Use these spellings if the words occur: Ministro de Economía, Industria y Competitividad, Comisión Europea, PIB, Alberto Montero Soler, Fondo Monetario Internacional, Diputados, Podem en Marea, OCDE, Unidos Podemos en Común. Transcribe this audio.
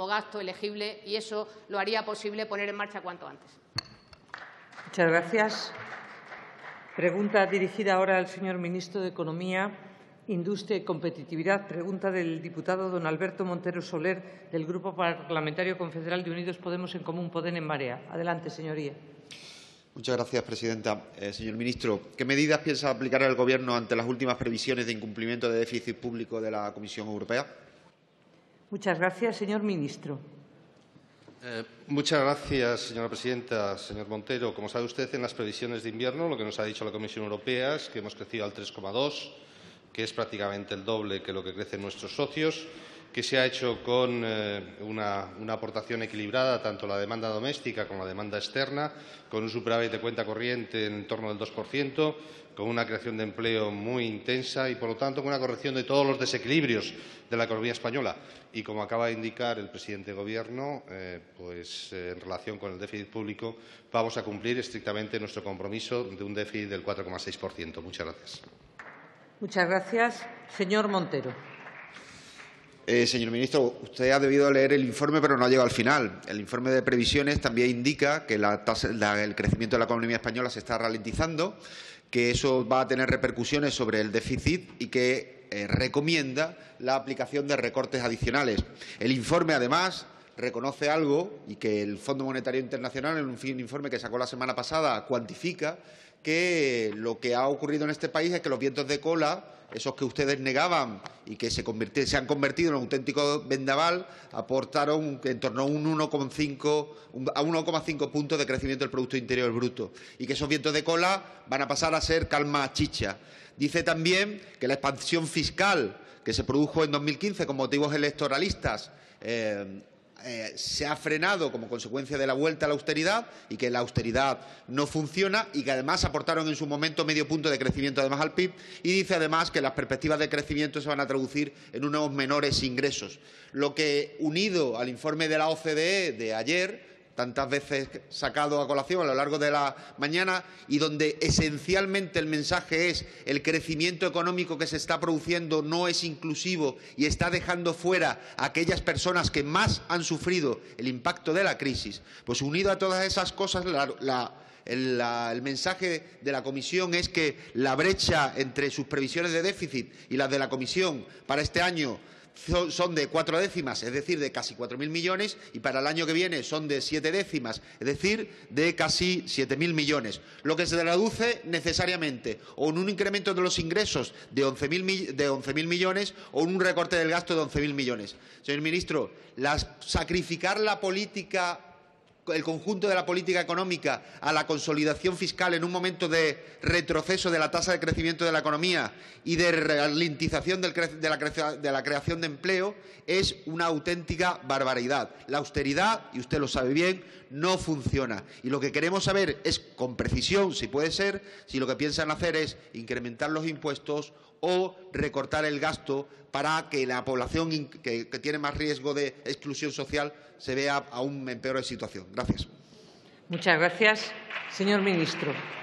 como gasto elegible, y eso lo haría posible poner en marcha cuanto antes. Muchas gracias. Pregunta dirigida ahora al señor ministro de Economía, Industria y Competitividad. Pregunta del diputado don Alberto Montero Soler, del Grupo Parlamentario Confederal de Unidos Podemos en Común, Podem en Marea. Adelante, señoría. Muchas gracias, presidenta. Señor ministro, ¿qué medidas piensa aplicar el Gobierno ante las últimas previsiones de incumplimiento de déficit público de la Comisión Europea? Muchas gracias, señor ministro. Muchas gracias, señora presidenta. Señor Montero, como sabe usted, en las previsiones de invierno lo que nos ha dicho la Comisión Europea es que hemos crecido al 3,2, que es prácticamente el doble que lo que crecen nuestros socios, que se ha hecho con una aportación equilibrada tanto la demanda doméstica como la demanda externa, con un superávit de cuenta corriente en torno del 2%, con una creación de empleo muy intensa y, por lo tanto, con una corrección de todos los desequilibrios de la economía española. Y, como acaba de indicar el presidente del Gobierno, en relación con el déficit público, vamos a cumplir estrictamente nuestro compromiso de un déficit del 4,6%. Muchas gracias. Muchas gracias. Señor Montero. Señor ministro, usted ha debido leer el informe, pero no ha llegado al final. El informe de previsiones también indica que el crecimiento de la economía española se está ralentizando, que eso va a tener repercusiones sobre el déficit y que recomienda la aplicación de recortes adicionales. El informe, además, reconoce algo, y que el Fondo Monetario Internacional, en un informe que sacó la semana pasada, cuantifica que lo que ha ocurrido en este país es que los vientos de cola, esos que ustedes negaban y que se han convertido en un auténtico vendaval, aportaron en torno a 1,5 puntos de crecimiento del Producto Interior Bruto, y que esos vientos de cola van a pasar a ser calma chicha. Dice también que la expansión fiscal que se produjo en 2015 con motivos electoralistas se ha frenado como consecuencia de la vuelta a la austeridad, y que la austeridad no funciona, y que además aportaron en su momento medio punto de crecimiento además al PIB, y dice además que las perspectivas de crecimiento se van a traducir en unos menores ingresos. Lo que, unido al informe de la OCDE de ayer, tantas veces sacado a colación a lo largo de la mañana, y donde esencialmente el mensaje es: el crecimiento económico que se está produciendo no es inclusivo y está dejando fuera a aquellas personas que más han sufrido el impacto de la crisis. Pues, unido a todas esas cosas, el mensaje de la Comisión es que la brecha entre sus previsiones de déficit y las de la Comisión para este año son de 4 décimas, es decir, de casi 4.000 millones, y para el año que viene son de 7 décimas, es decir, de casi 7.000 millones, lo que se traduce necesariamente o en un incremento de los ingresos de 11.000 millones o en un recorte del gasto de 11.000 millones. Señor ministro, sacrificar la política, el conjunto de la política económica, a la consolidación fiscal en un momento de retroceso de la tasa de crecimiento de la economía y de ralentización de la creación de empleo, es una auténtica barbaridad. La austeridad, y usted lo sabe bien, no funciona. Y lo que queremos saber es, con precisión, si puede ser, si lo que piensan hacer es incrementar los impuestos o recortar el gasto para que la población que tiene más riesgo de exclusión social se vea aún en peor situación. Gracias. Muchas gracias, señor ministro.